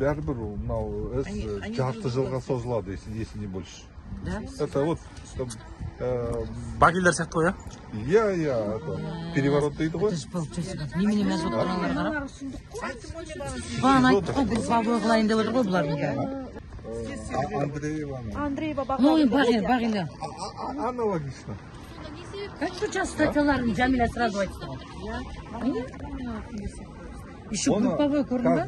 бәрібір мынау іс 40 жылға созылады, если не больше. Да? Это вот багилер сияқты ғой, иә, переворот дейді ғой. Андреева. Ну и багилер. Аналогично. Как сейчас статьяларын Джамиля сразу айтты. Еще групповой көрінді?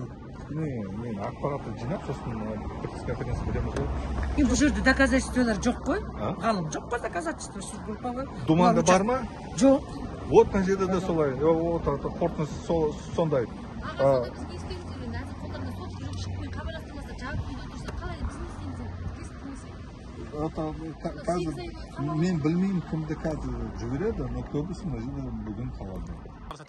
Мен ақпаратты жинап, сосын конференцияға қойып. Бұл жерде доказательстволар жоқ қой? Ғалым жоқ қой доказательство. Думанда бар ма? Жоқ. Вот мына жерде де солай. Қорытындысы сондай. Қазір мен білмеймін кімді қазір жүгіреді, но көбісі бүгін қалады.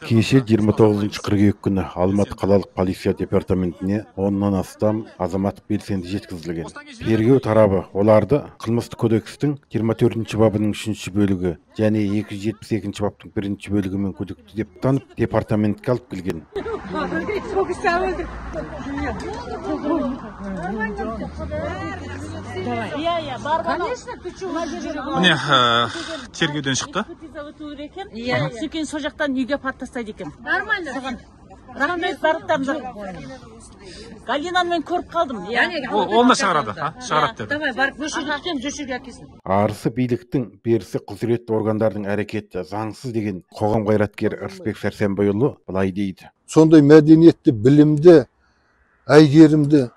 Кеше 29-қыркүйек күні Алматы қалалық полиция департаментіне 10-нан астам азамат белсенді жеткізілген. Тергеу тарабы оларды қылмыстық кодекстің 24-ші бабының 3-ші бөлігі және 272-ші баптың 1-ші бөлігімен күдікті деп танып департаментке алып келген. Міне тергеуден шықты. Сөйкен со жақтан үйге апарып тастайды екен. Рахмет, барып тамды. Галинаны мен көріп қалдым. Ол да шығарады, шығарады деді. Арысы биліктің, берісі құзыретті органдардың әрекеті заңсыз деген қоғам қайраткері Ырысбек Сәрсенбайұлы былай дейді. Сондай мәдениетті, білімді, әйгерімді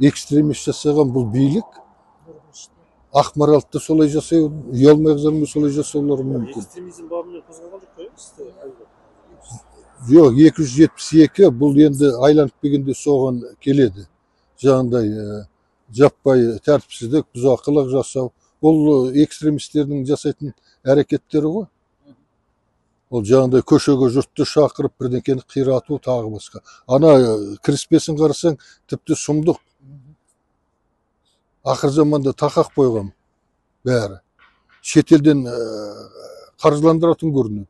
экстремист жасаған бұл билік ақмаралды солай жасай, ұялмай қыздармен солай жасаулары мүмкін. Экстремизм бабымен қозғалды қойып? Жоқ, 272 бұл енді айланып келгенде соған келеді. Жаңағыдай жаппай тәртіпсіздік, бұзақылық жасау. Бұл экстремистердің жасайтын әрекеттері ғой. Ол жаңағыдай көшеге жұртты шақырып, бірдеңкені қирату тағы басқа. Ана кіріспесін қарасаң, тіпті сұмдық. Ақыр заманда тақақ қойған бәрі. Шетелден қаржыландыратын көрінеді.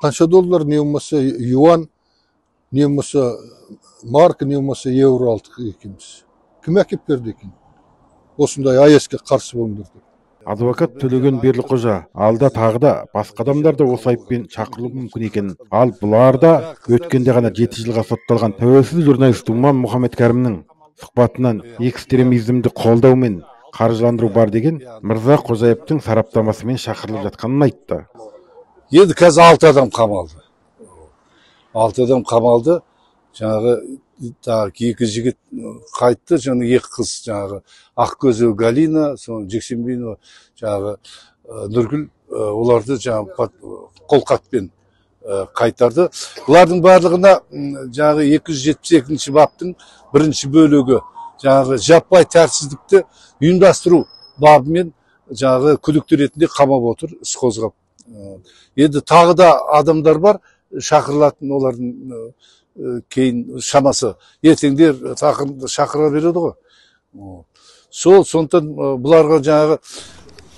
Қанша доллар, не болмаса юан, не болмаса марка, не болмаса евро алдық екенбіз. Кім әкеп берді екен? Осындай АЭСке қарсы болыңдар деп. Адвокат Төлеген Берліқожа алда тағы да басқа адамдар да осы айыппен шақырылуы мүмкін екен. Ал бұлар да өткенде ғана 7 жылға сотталған тәуелсіз журналист Думан Мұхаммедкәрімнің сұхбатынан экстремизмді қолдау мен қаржыландыру бар деген Мырза Қожаевтың сараптамасымен шақырылып жатқанын айтты. Енді қазір 6 адам қамалды. 6 адам қамалды. Жаңағы тағы 2 жігіт қайтты, жаңағы 2 қыз, жаңағы Ақкөзі Галина, соны Жексенбинова, жаңағы Нұргүл, оларды жаңағы қолқатпен қайтарды. Бұлардың барлығына жаңағы 272-ші баптың 1-ші бөлігі, жаңағы жаппай тәртіпсіздікті ұйымдастыру бабымен жаңағы күдікті ретінде қамап отыр, іс қозғап. Енді тағы да адамдар бар, шақырылатын олардың кейін шамасы ертеңдер шақыра береді ғой. Сол сондықтан бұларға жаңағы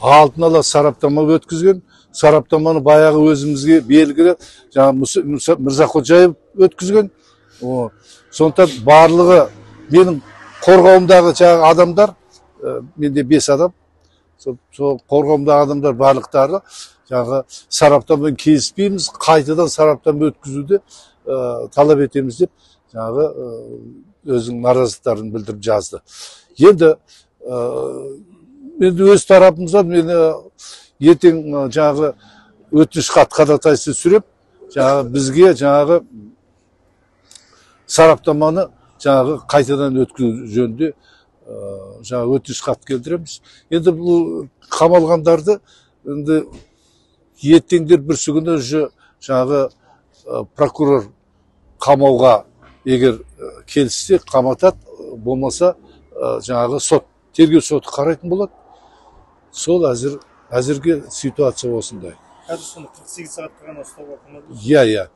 алдын ала сараптама өткізген, сараптаманы баяғы өзімізге белгілі жаңағы Мырза Қожаев өткізген. Сондықтан барлығы менің қорғауымдағы жаңағы адамдар, менде 5 адам, сол қорғауымдағы адамдар барлықтары жаңағы сараптамамен келіспейміз, қайтадан сараптама өткізуді талап етеміз деп жаңағы өзінің наразылықтарын білдіріп жазды. Енді өз тарапымыздан мені ертең жаңағы өтініш хат қадатайсы сүріп, жаңағы бізге жаңағы сараптаманы жаңағы қайтадан өткізу жөнінде жаңағы өтініш хат келтіреміз. Енді бұл қамалғандарды енді ертеңдер бірсі күні жаңағы прокурор қамауға егер келіссе қаматат, болмаса жаңағы сот, тергеу соты қарайтын болады. Сол әзірге ситуация осындай. Қазір соны 48 сағатқа ғана ұстауға қамады? Иә.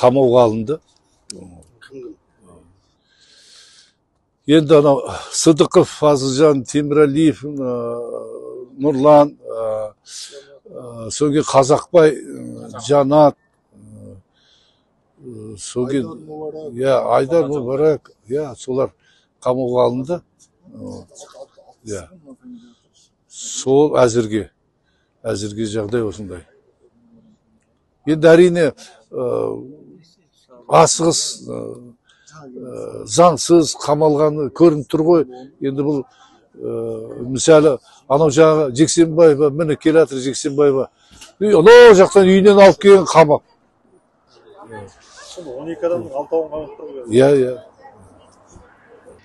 Қамауға алынды. Енді анау Сыдықов, Фазылжан, Темірәлиев, Нұрлан, сонге Қазақбай, Жанат, сол иә айдар мүбарак иә солар қамауға алынды иә сол әзірге жағдай осындай енді әрине асығыс заңсыз қамалғаны көрініп тұр ғой енді бұл мысалы анау жағы Жексенбаева міне келатыр Жексенбаева анау жақтан үйінен алып келген қамап он екі адамның алтауын қамап тұр иә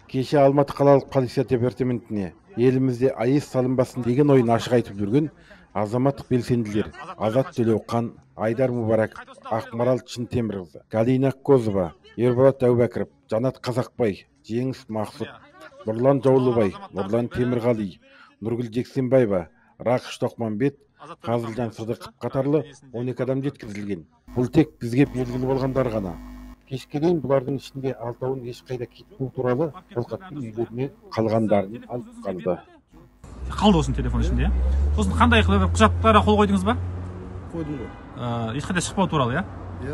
кеше Алматы қалалық полиция департаментіне елімізде АЭС салынбасын деген ойын ашық айтып жүрген азаматтық белсенділер Азат Төлеуқан Айдар Мүбәрәков Ақмарал Шынтемірқызы Галина Козова Ерболат Әубәкіров Жанат Қазақбай Жеңіс Мақсұт Нұрлан Жаулыбай Нұрлан Темірғали Нұргүл Жексенбаева Рақыш Тоқманбет Қазылжан Сыдықов қатарлы 12 адам жеткізілген бұл тек бізге белгілі болғандар ғана кешке дейін бұлардың ішінде алтауын ешқайда кетпеу туралы қолхаттың үйлеріне қалғандарын алып қалды осының телефон ішінде сосын қандай құжаттарға қол қойдыңыз ба қойдым ғой ешқайда шықпау туралы иә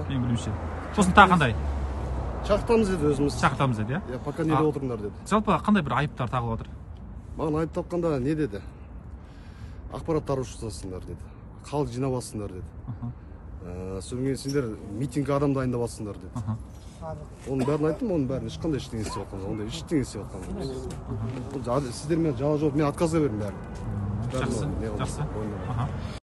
менің білуімше сосын тағы қандай шақыртамыз деді өзіміз шақыртамыз деді иә пока неде отырыңдар деді жалпы қандай бір айыптар тағылып отыр маған айып таққанда не деді ақпарат таратушы жасасыңдар деді халық жинап алсыңдар деді содан кейін сендер митингке адам дайындап алсыңдар деді оның бәрін айттым оның бәрін ешқандай ештеңесі жоқ ондай ештеңесі жоқ сіздермен жала жоқ мен отказға бердім бәрін жақсы жақсы